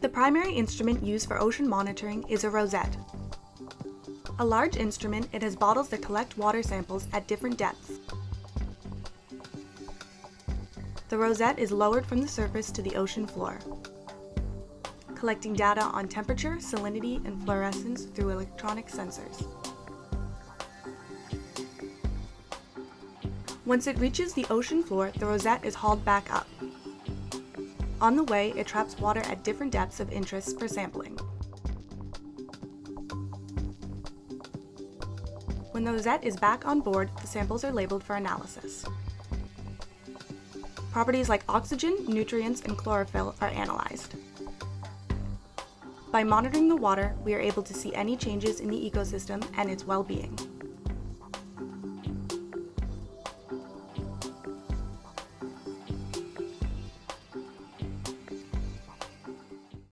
The primary instrument used for ocean monitoring is a rosette. A large instrument, it has bottles that collect water samples at different depths. The rosette is lowered from the surface to the ocean floor, collecting data on temperature, salinity, and fluorescence through electronic sensors. Once it reaches the ocean floor, the rosette is hauled back up. On the way, it traps water at different depths of interest for sampling. When the rosette is back on board, the samples are labeled for analysis. Properties like oxygen, nutrients, and chlorophyll are analyzed. By monitoring the water, we are able to see any changes in the ecosystem and its well-being.